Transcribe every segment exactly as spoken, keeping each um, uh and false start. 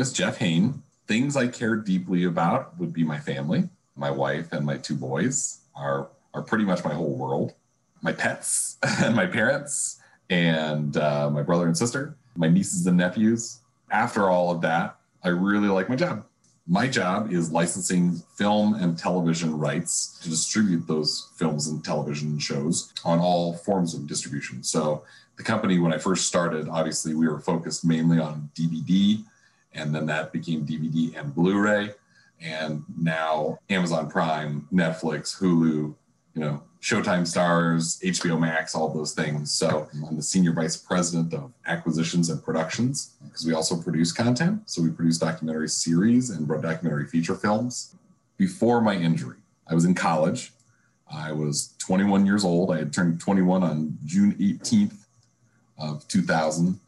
name is Jeff Hayne. Things I care deeply about would be my family. My wife and my two boys are, are pretty much my whole world. My pets and my parents and uh, my brother and sister, my nieces and nephews. After all of that, I really like my job. My job is licensing film and television rights to distribute those films and television shows on all forms of distribution. So the company, when I first started, obviously we were focused mainly on D V D, and then that became D V D and Blu-ray, and now Amazon Prime, Netflix, Hulu, you know, Showtime Stars, H B O Max, all those things. So I'm the senior vice president of acquisitions and productions, because we also produce content. So we produce documentary series and documentary feature films. Before my injury, I was in college. I was twenty-one years old. I had turned twenty-one on June eighteenth of two thousand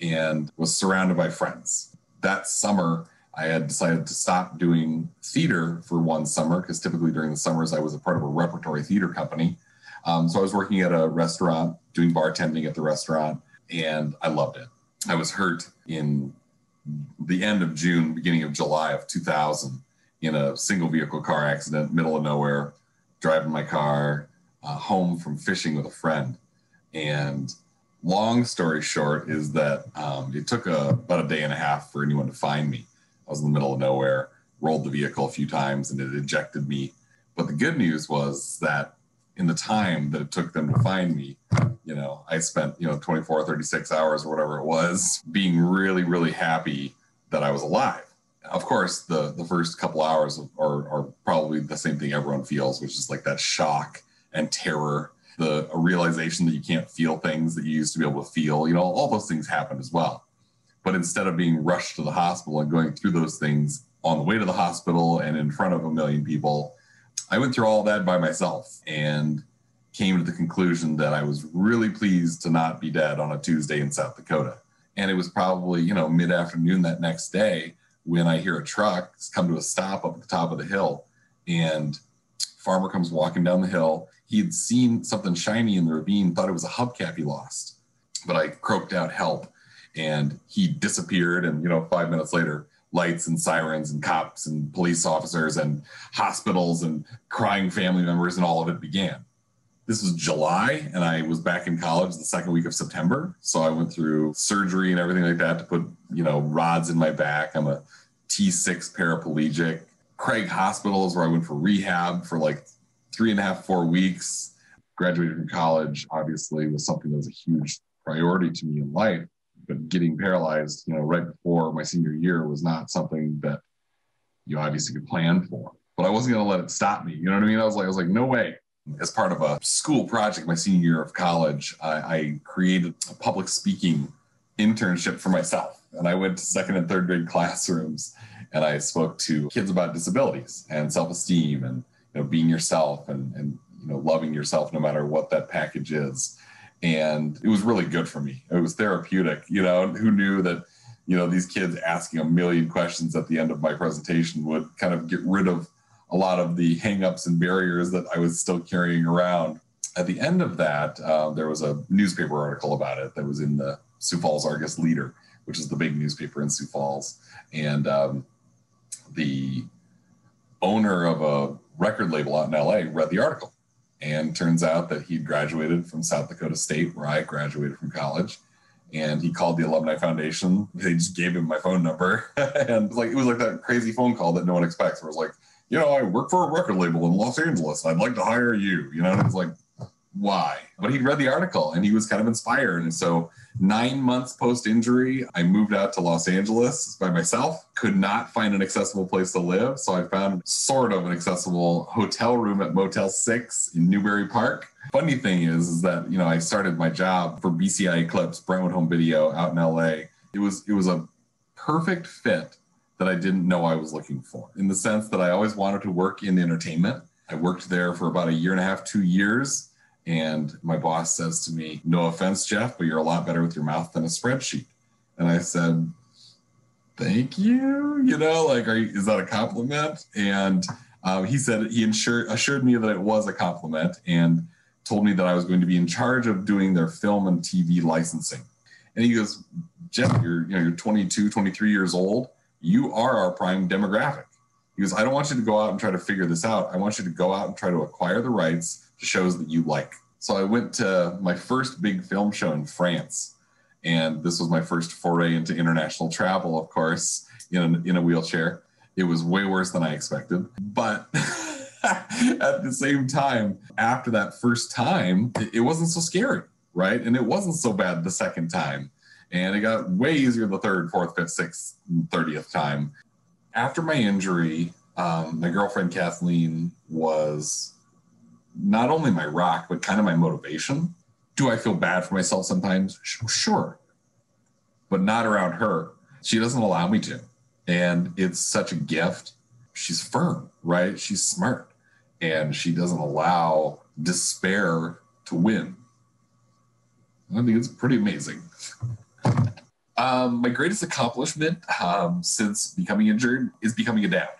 and was surrounded by friends. That summer, I had decided to stop doing theater for one summer, because typically during the summers I was a part of a repertory theater company. Um, so I was working at a restaurant, doing bartending at the restaurant, and I loved it. I was hurt in the end of June, beginning of July of two thousand in a single vehicle car accident, middle of nowhere, driving my car uh, home from fishing with a friend. And long story short is that um, it took a, about a day and a half for anyone to find me. I was in the middle of nowhere, rolled the vehicle a few times, and it ejected me. But the good news was that in the time that it took them to find me, you know, I spent, you know, twenty-four, thirty-six hours or whatever it was being really, really happy that I was alive. Of course, the, the first couple hours are, are probably the same thing everyone feels, which is like that shock and terror, the a realization that you can't feel things that you used to be able to feel, you know, all those things happen as well. But instead of being rushed to the hospital and going through those things on the way to the hospital and in front of a million people, I went through all that by myself and came to the conclusion that I was really pleased to not be dead on a Tuesday in South Dakota. And it was probably, you know, mid-afternoon that next day when I hear a truck come to a stop up at the top of the hill, and farmer comes walking down the hill. He had seen something shiny in the ravine, thought it was a hubcap he lost, but I croaked out help. And he disappeared, and, you know, five minutes later, lights and sirens and cops and police officers and hospitals and crying family members and all of it began. This was July, and I was back in college the second week of September. So I went through surgery and everything like that to put, you know, rods in my back. I'm a T six paraplegic. Craig Hospital is where I went for rehab for like three and a half, four weeks. Graduated from college, obviously, was something that was a huge priority to me in life. But getting paralyzed, you know, right before my senior year was not something that you obviously could plan for. But I wasn't going to let it stop me. You know what I mean? I was like, I was like, no way. As part of a school project, my senior year of college, I, I created a public speaking internship for myself. And I went to second and third grade classrooms, and I spoke to kids about disabilities and self-esteem and, you know, being yourself and, and, you know, loving yourself no matter what that package is. And it was really good for me. It was therapeutic, you know, who knew that, you know, these kids asking a million questions at the end of my presentation would kind of get rid of a lot of the hangups and barriers that I was still carrying around. At the end of that, uh, there was a newspaper article about it that was in the Sioux Falls Argus Leader, which is the big newspaper in Sioux Falls. And um, the owner of a record label out in L A read the article. And turns out that he'd graduated from South Dakota State, where I graduated from college. And he called the Alumni Foundation. They just gave him my phone number. And it was, like, it was like that crazy phone call that no one expects, where it was like, you know, I work for a record label in Los Angeles. I'd like to hire you. You know, and I was like, why? But he'd read the article, and he was kind of inspired. And so nine months post-injury, I moved out to Los Angeles by myself, could not find an accessible place to live. So I found sort of an accessible hotel room at Motel six in Newberry Park. Funny thing is, is that, you know, I started my job for B C I Eclipse, Brentwood Home Video out in L A. It was, it was a perfect fit that I didn't know I was looking for, in the sense that I always wanted to work in entertainment. I worked there for about a year and a half, two years. And my boss says to me, no offense, Jeff, but you're a lot better with your mouth than a spreadsheet. And I said, thank you. You know, like, are you, is that a compliment? And uh, he said, he insure, assured me that it was a compliment, and told me that I was going to be in charge of doing their film and T V licensing. And he goes, Jeff, you're, you know, you're twenty-two, twenty-three years old. you are our prime demographic. He goes, I don't want you to go out and try to figure this out. I want you to go out and try to acquire the rights to shows that you like. So I went to my first big film show in France. And this was my first foray into international travel, of course, in, in a wheelchair. It was way worse than I expected. But at the same time, after that first time, it wasn't so scary, right? And it wasn't so bad the second time. And it got way easier the third, fourth, fifth, sixth, thirtieth time. After my injury, um, my girlfriend Kathleen was not only my rock, but kind of my motivation. Do I feel bad for myself sometimes? Sure, but not around her. She doesn't allow me to. And it's such a gift. She's firm, right? She's smart. And she doesn't allow despair to win. I think it's pretty amazing. Um, my greatest accomplishment um, since becoming injured is becoming a dad.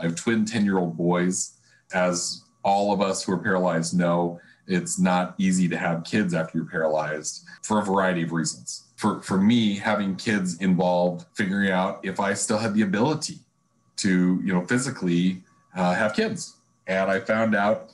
I have twin ten-year-old boys. As all of us who are paralyzed know, it's not easy to have kids after you're paralyzed for a variety of reasons. For, for me, having kids involved figuring out if I still had the ability to, you know, physically uh, have kids. And I found out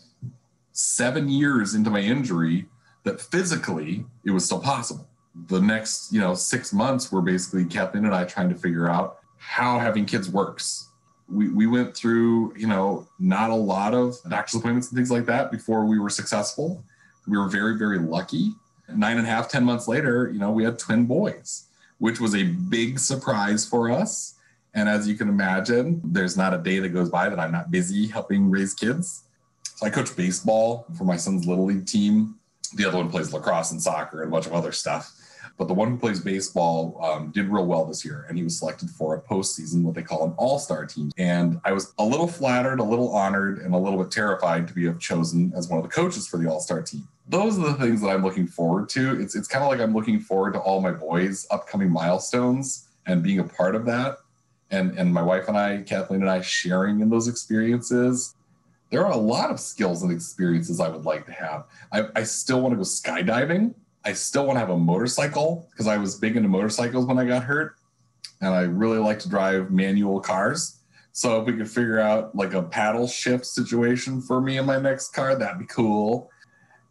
seven years into my injury that physically it was still possible. The next, you know, six months were basically Kathleen and I trying to figure out how having kids works. We we went through, you know, not a lot of doctor's appointments and things like that before we were successful. We were very, very lucky. Nine and a half, ten months later, you know, we had twin boys, which was a big surprise for us. And as you can imagine, there's not a day that goes by that I'm not busy helping raise kids. So I coach baseball for my son's Little League team. The other one plays lacrosse and soccer and a bunch of other stuff. But the one who plays baseball um, did real well this year, and he was selected for a postseason, what they call an all-star team. And I was a little flattered, a little honored, and a little bit terrified to be chosen as one of the coaches for the all-star team. Those are the things that I'm looking forward to. It's, it's kind of like I'm looking forward to all my boys' upcoming milestones and being a part of that. And, and my wife and I, Kathleen and I, sharing in those experiences. There are a lot of skills and experiences I would like to have. I, I still want to go skydiving. I still want to have a motorcycle because I was big into motorcycles when I got hurt, and I really like to drive manual cars. So if we could figure out like a paddle shift situation for me in my next car, that'd be cool.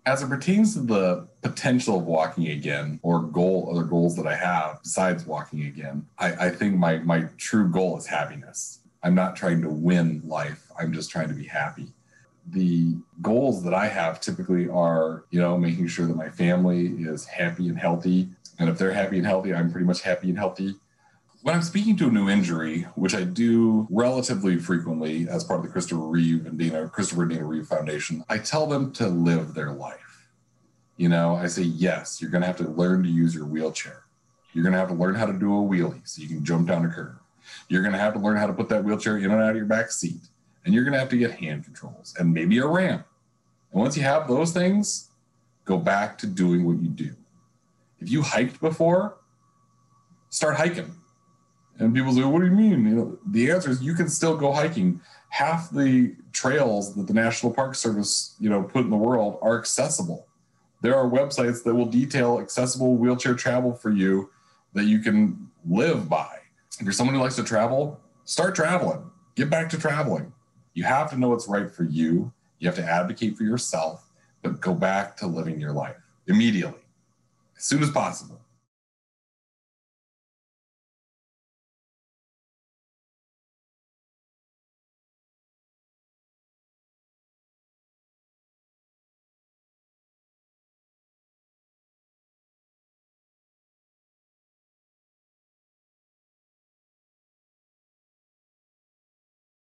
As it pertains to the potential of walking again or goal, other goals that I have besides walking again, I, I think my, my true goal is happiness. I'm not trying to win life. I'm just trying to be happy. The goals that I have typically are, you know, making sure that my family is happy and healthy. And if they're happy and healthy, I'm pretty much happy and healthy. When I'm speaking to a new injury, which I do relatively frequently as part of the Christopher Reeve and Dana, Christopher and Dana Reeve Foundation, I tell them to live their life. You know, I say, yes, you're going to have to learn to use your wheelchair. You're going to have to learn how to do a wheelie so you can jump down a curve. You're going to have to learn how to put that wheelchair in and out of your back seat. And you're going to have to get hand controls and maybe a ramp. And once you have those things, go back to doing what you do. If you hiked before, start hiking. And people say, what do you mean? You know, the answer is you can still go hiking. Half the trails that the National Park Service, you know, put in the world are accessible. There are websites that will detail accessible wheelchair travel for you that you can live by. If you're someone who likes to travel, start traveling. Get back to traveling. You have to know what's right for you. You have to advocate for yourself, but go back to living your life immediately, as soon as possible.